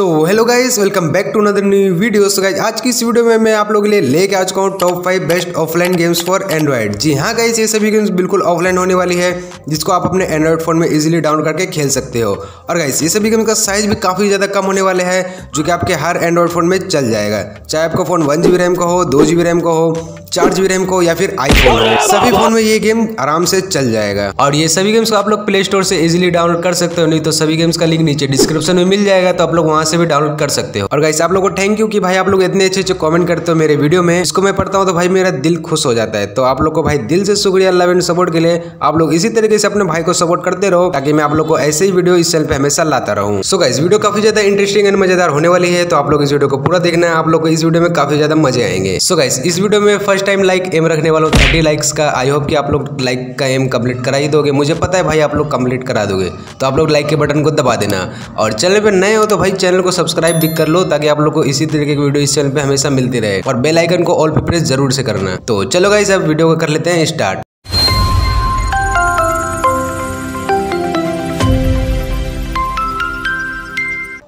So hello guys, welcome back to another new video. So guys, आज की इस video में मैं आप लोगों के लिए लेके आ चुका हूँ top 5 best offline games for Android. जी हाँ गाइज, ये सभी गेम्स बिल्कुल ऑफलाइन होने वाली है जिसको आप अपने एंड्रॉयड फोन में इजीली डाउनलोड करके खेल सकते हो। और गाइज, ये सभी गेम का साइज भी काफ़ी ज़्यादा कम होने वाला है जो कि आपके हर एंड्रॉयड फोन में चल जाएगा, चाहे आपका फ़ोन 1 GB रैम का हो, 2 GB रैम का हो, 4 GB रैम को या फिर आईफोन हो, सभी फोन में ये गेम आराम से चल जाएगा। और ये सभी गेम्स को आप लोग प्ले स्टोर से इजीली डाउनलोड कर सकते हो, नहीं तो सभी गेम्स का लिंक नीचे डिस्क्रिप्शन में मिल जाएगा, तो आप लोग वहाँ से भी डाउनलोड कर सकते हो। और गाइस, आप लोगों को थैंक यू कि भाई आप लोग इतने अच्छे अच्छे कमेंट करते हो मेरे वीडियो में, इसको मैं पढ़ता हूँ तो भाई मेरा दिल खुश हो जाता है। तो आप लोग को भाई दिल से शुक्रिया लव एंड सपोर्ट के लिए। आप लोग इसी तरीके से अपने भाई को सपोर्ट करते रहो ताकि मैं आप लोग को ऐसे ही वीडियो इस चैनल पर हमेशा लाता रहूँ। सो गाइस, वीडियो काफी ज्यादा इंटरेस्टिंग एंड मजेदार होने वाली है, तो आप लोग इस वीडियो को पूरा देखना है, आप लोग को इस वीडियो में काफी ज्यादा मजे आएंगे। सो गाइस, इस वीडियो में फर्स्ट टाइम लाइक एम रखने वालों 30 लाइक्स का। आई होप कि आप लोग लाइक का एम कंप्लीट करा ही दोगे, मुझे पता है भाई आप लोग कंप्लीट करा दोगे, तो आप लोग लाइक के बटन को दबा देना। और चैनल पे नए हो तो भाई चैनल को सब्सक्राइब भी कर लो ताकि आप लोग को इसी तरीके की वीडियो इस चैनल पे हमेशा मिलती रहे। और बेल आइकन को ऑल पे प्रेस जरूर से करना। तो चलो गाइस, अब वीडियो को कर लेते हैं start.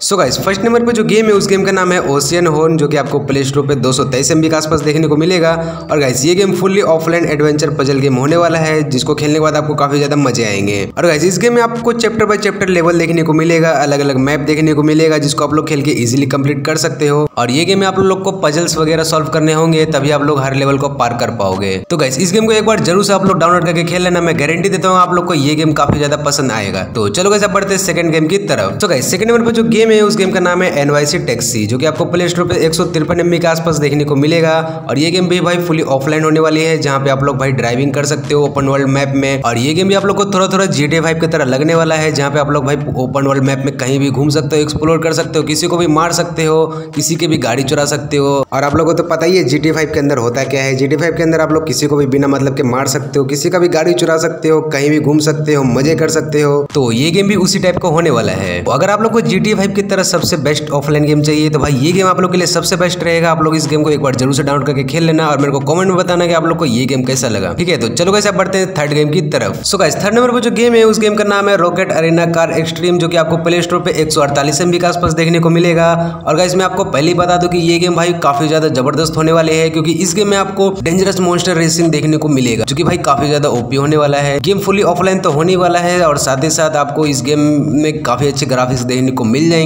So guys, first number पे जो गेम है उस गेम का नाम है ओशियनहॉर्न, जो कि आपको प्ले स्टोर पे 223 MB के आसपास देखने को मिलेगा। और गाइस, ये game fully offline adventure puzzle game होने वाला है जिसको खेलने के बाद आपको काफी ज्यादा मजे आएंगे। और गाइस, इस गेम में आपको चैप्टर बाय चैप्टर लेवल देखने को मिलेगा, अलग अलग मैप देखने को मिलेगा जिसको आप लोग खेल के इजिली कम्प्लीट कर सकते हो। और ये गेम में आप लोग को पजल्स वगैरह सॉल्व करने होंगे तभी आप लोग हर लेवल को पार कर पाओगे। तो गाइस, इस गेम को एक बार जरूर से आप लोग डाउनलोड करके खेल लेना, मैं गारंटी देता हूँ आप लोग को ये गेम काफी ज्यादा पसंद आएगा। तो चलो गाइस, अब बढ़ते हैं सेकंड गेम की तरफ। तो गाइस, सेकंड नंबर पर जो गेम है उस गेम का नाम है NYC टैक्सी, जो कि आपको प्ले स्टोर पे 153 MB के आसपास देखने को मिलेगा। और ये गेम भी भाई फुली ऑफलाइन होने वाली है, जहां पे आप लोग भाई ड्राइविंग कर सकते हो ओपन वर्ल्ड मैप में। और ये गेम भी आप लोग को थोड़ा GTA 5 की तरह लगने वाला है, जहां पे आप लोग भाई ओपन वर्ल्ड मैप में कहीं भी घूम सकते हो, एक्सप्लोर कर सकते हो, किसी को भी मार सकते हो, किसी की भी गाड़ी चुरा सकते हो। और आप लोग को तो पता ही है GTA 5 के अंदर होता क्या है। GTA 5 के अंदर आप लोग किसी को भी बिना मतलब के मार सकते हो, किसी का भी गाड़ी चुरा सकते हो, कहीं भी घूम सकते हो, मजे कर सकते हो। तो ये गेम भी उसी टाइप का होने वाला है। अगर आप लोग को GTA 5 की तरह सबसे बेस्ट ऑफलाइन गेम चाहिए तो भाई ये गेम आप लोग के लिए सबसे बेस्ट रहेगा। आप लोग इस गेम को एक बार जरूर से डाउनलोड करके खेल लेना और मेरे को कमेंट में बताना कि आप लोग को ये गेम कैसा लगा। ठीक है, तो चलो गाइस, अब बढ़ते हैं थर्ड गेम की तरफ। सो गाइस, थर्ड नंबर पर जो गेम है उस गेम का नाम है रॉकेट अरेना कार एक्सट्रीम, जो कि आपको प्ले स्टोर पे 148 MB के आसपास देखने को मिलेगा। और गाइस, मैं आपको पहले ही बता दूं कि ये गेम भाई काफी ज्यादा जबरदस्त होने वाले है, क्योंकि इस गेम में आपको डेंजरस मॉन्स्टर रेसिंग देखने को मिलेगा जो कि भाई काफी ज्यादा ओपी होने वाला है। गेम फुली ऑफलाइन तो होने वाला है और साथ ही साथ आपको इस गेम में काफी अच्छे ग्राफिक्स देखने को मिल जाएंगे।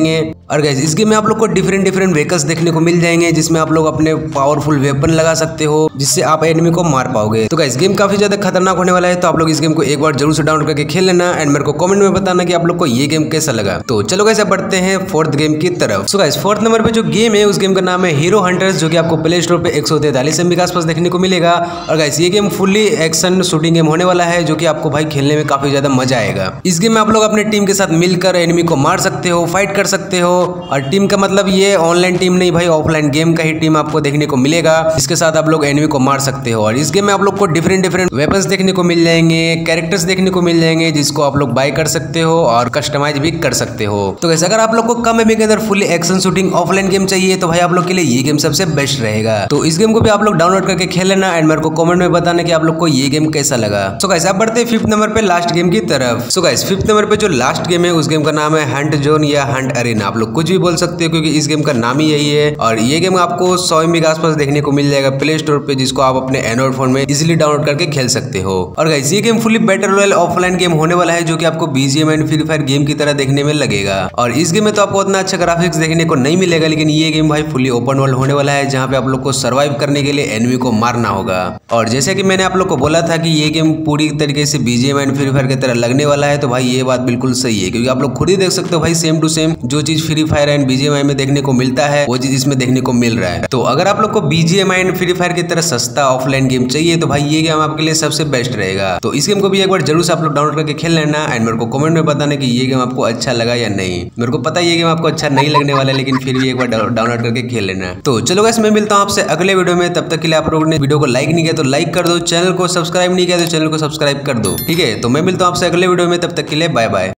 और गाइस, इस गेम में आप लोग को डिफरेंट व्हीकल्स देखने को मिल जाएंगे जिसमें आप लोग अपने पावरफुल वेपन लगा सकते हो जिससे आप एनिमी को मार पाओगे। तो गाइस, गेम काफी ज्यादा खतरनाक होने वाला है, तो आप लोग इस गेम को एक बार जरूर से डाउनलोड करके खेल लेना एंड मेरे को कमेंट में बताना कि आप लोग को ये गेम कैसा लगा। तो चलो गाइस, अब बढ़ते हैं फोर्थ गेम की तरफ। सो गाइस, फोर्थ नंबर पर जो गेम है उस गेम का नाम है हीरो हंटर्स, जो कि आपको प्ले स्टोर पे 143 MB के आसपास देखने को मिलेगा। और गाइस, ये game fully action shooting game होने वाला है जो कि आपको भाई खेलने में काफी ज्यादा मजा आएगा। इस गेम में आप लोग अपने टीम के साथ मिलकर एनिमी को मार सकते हो, फाइट कर सकते हो। और टीम का मतलब ये ऑनलाइन टीम नहीं भाई, ऑफलाइन गेम का ही टीम आपको देखने को मिलेगा, इसके साथ आप लोग एनिमी को मार सकते हो। और इस गेम में आप लोग को डिफरेंट वेपन्स देखने को मिल जाएंगे, कैरेक्टर्स देखने को मिल जाएंगे जिसको आप लोग बाय कर सकते हो और कस्टमाइज भी कर सकते हो। तो गाइस, अगर आप लोग को कम एमबी के अंदर fully action shooting offline game चाहिए तो भाई आप लोग के लिए ये गेम सबसे बेस्ट रहेगा। तो इस गेम को भी आप लोग डाउनलोड करके खेल लेना एंड मेरे को कमेंट में बताना कि आप लोग को ये गेम कैसा लगा। सो गाइस, अब बढ़ते हैं फिफ्थ नंबर पे लास्ट गेम की तरफ। सो गाइस, फिफ्थ नंबर पे जो लास्ट गेम है उस गेम का नाम है हंट जोन या हंट अरेना, आप लोग कुछ भी बोल सकते हो क्योंकि इस गेम का नाम ही यही है। और ये गेम आपको 100 MB के आसपास देखने को मिल जाएगा प्ले स्टोर पे, जिसको आप अपने एंड्रॉइड फोन में इजीली डाउनलोड करके खेल सकते हो। और गाइस, ये game fully battle royale offline game होने वाला है जो कि आपको BGMI and free fire game की तरह देखने में लगेगा। और इस गेम में तो आपको उतना अच्छा ग्राफिक्स देखने को नहीं मिलेगा, लेकिन ये गेम भाई फुली ओपन वर्ल्ड होने वाला है जहाँ पे आप लोग को सर्वाइव करने के लिए एनिमी को मारना होगा। और जैसे कि मैंने आप लोग को बोला था कि ये गेम पूरी तरीके से BGMI एंड फ्री फायर की तरह लगने वाला है, तो भाई ये बात बिल्कुल सही है क्योंकि आप लोग खुद ही देख सकते हो भाई सेम टू सेम जो चीज फ्री फायर एंड BGMI में देखने को मिलता है वो चीज इसमें देखने को मिल रहा है। तो अगर आप लोग को BGMI एंड फ्री फायर की तरह सस्ता ऑफलाइन गेम चाहिए तो भाई ये गेम आपके लिए सबसे बेस्ट रहेगा। तो इस गेम को भी एक बार जरूर से आप लोग डाउनलोड करके खेल लेना एंड मेरे को कमेंट में बताना कि ये गेम आपको अच्छा लगा या नहीं। मेरे को पता है ये गेम आपको अच्छा नहीं लगने वाला है, लेकिन फिर भी एक बार डाउनलोड करके खेल लेना। तो चलो गाइस, मैं मिलता हूँ आपसे अगले वीडियो में। तब तक के लिए आप लोगों ने वीडियो को लाइक नहीं किया तो लाइक कर दो, चैनल को सब्सक्राइब नहीं किया तो चैनल को सब्सक्राइब कर दो। ठीक है, तो मैं मिलता हूँ आपसे अगले वीडियो में, तब तक के लिए बाय बाय।